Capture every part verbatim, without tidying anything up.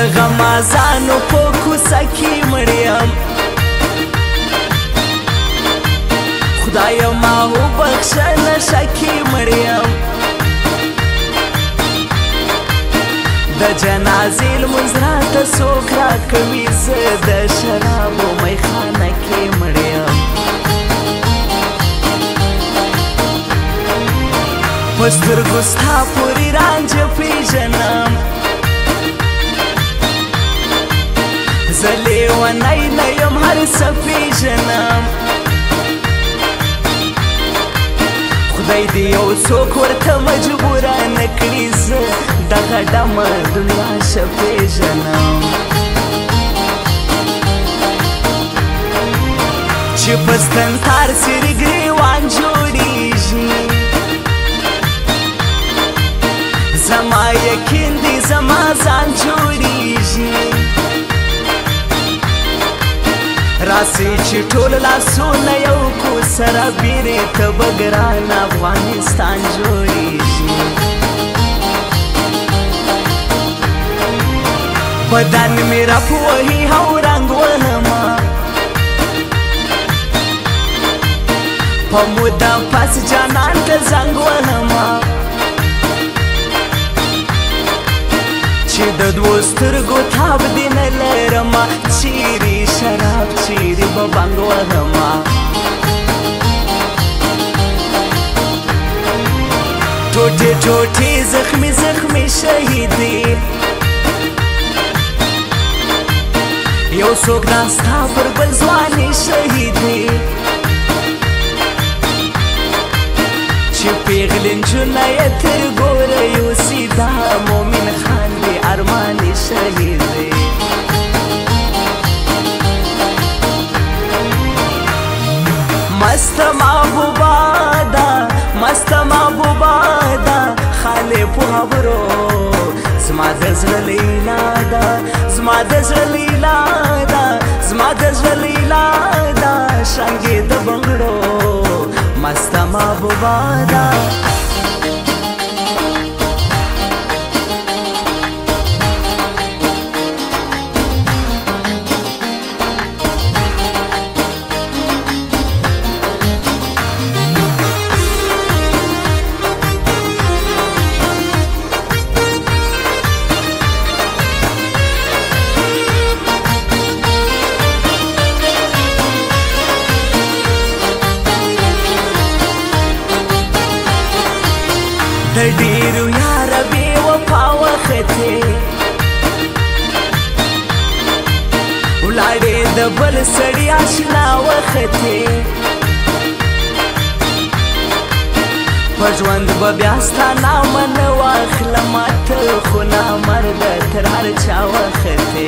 Da ghamazano pa qisa ki mar yam Khudaya ma ho bakhsha nasha ki mar yam Da janaze lmunz rata sok ra kowi zhe da sharabo maikhana ki mar yam Pastırgu sta puri ranjya pijanam Zalewanai nayam har safijanam Khuday de yau sok warta majbura nakdi zhe dagha dama dunya shafijanam Che pastan tar siri griwan jodiji Zama yakin di zama zan jodiji Rasi chi tol la sona yau ko sara bire tabagrana Afghanistan jodiji Badan mera puhi haurang wanama Pamuda pas janan ka zang wanama The dwostur go thab din lerama Chiri sharab chiri babango adama Tote tote zakhmi zakhmi shahidi Yo sok nasta par balzwani shahidi Chipiglin chunayatir gore yusida Momin khan Armani shahidi Mast mahbubada Mast mahbubada Khale puhabro Zma dazra leela da Zma dazra leela da Zma dazra leela da Shange da bangdo Mast mahbubada Dadiru ya Rabbi wafa wakhte Ulade da bal sadi ashna wakhte Pajwand babyasta na man wakhlamat khuna marda tarar cha wakhte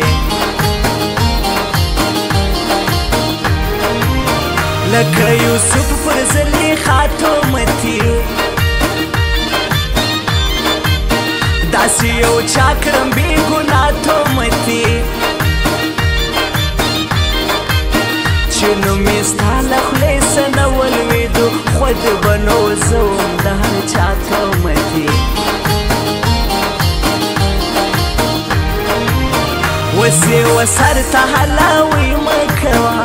Laka Yusuf farzali khatomati Dasiyo chakram bi gunato mati Chino mista la khulesa na walmidu Khud bano zoom dahar chato mati Wasi wasarta halawi makawa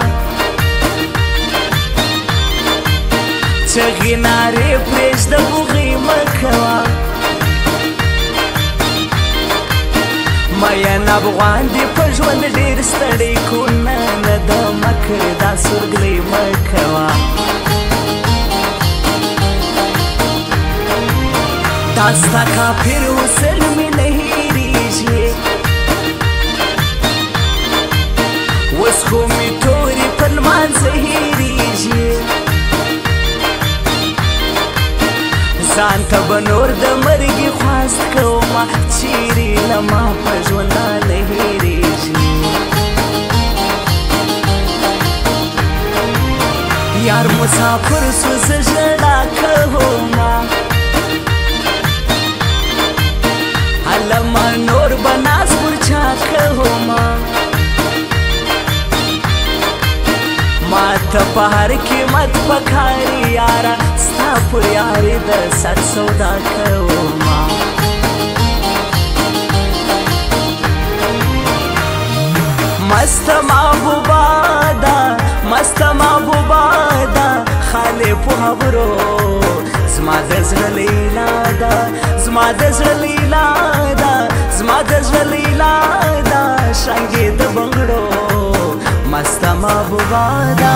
Chaginare prejda bughi makawa Mayan Afghan di pajwand dir stadi kuna da makr da surgli makwa Dasta kafir husn mein nahi rijiye Wasko mi tori palman sahi rijiye Zanta banor da margi khwast koma chiri lama pajwanda nahi reji Yaar musafir suz jada kahoma Alama nor banas burcha kahoma Mat pahar ki mat pakhari yara sta puriyari da sat sauda ko ma मस्त महबूबादा मस्त महबूबादा खाले पुहबरो زما د زړه لیلا دا زما د زړه لیلا دا زما د زړه لیلا دا څنګه د بنگړو مست محبوبا دا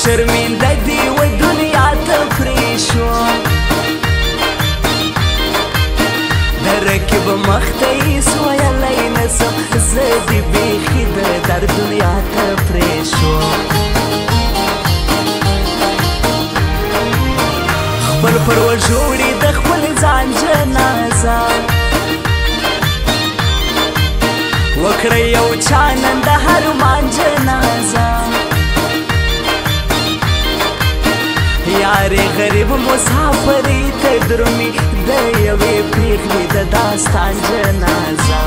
शर्मिंदा दी वो दुनिया तफरीशो दरकब मखती सोया line सब जदी बेखिद दर दुनिया तफरीशो खबर पर वो जोड़ी द खबर जान जनाजा वखरे यो चानंद हर मान जनाजा यारे गरीब मुसाफरी ते द्रुमी दयवे प्रेखली द दास्तान जनाजा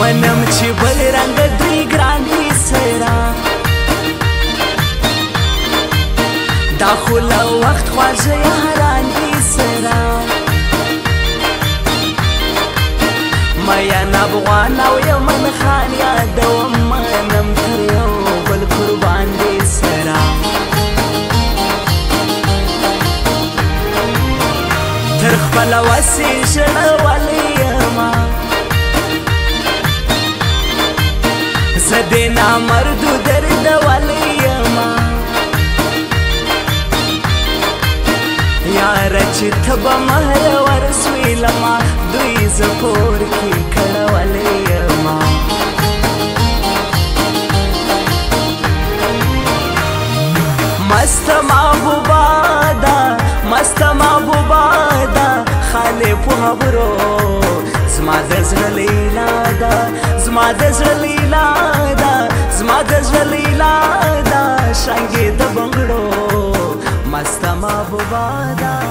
मनम छि बल रंग द्री ग्रांधी सरा दाखुल वक्त ख्वाज यारानी सरा मया नबवाना و यमन खान यादव मनम करियो कुर्बान दे सरा थरख पलवासी शना वाली अमा सदेना मर्दू दर्द वाली अमा यार चितब महर वरस्वी लमा दुई जफोर की खड़ वाली अमा मस्त महबूबादा मस्त महबूबादा खाले पुहबरो زما د زړه لیلا دا زما د زړه لیلا دا زما د زړه لیلا دا څنګه د بنگړو مست محبوبادا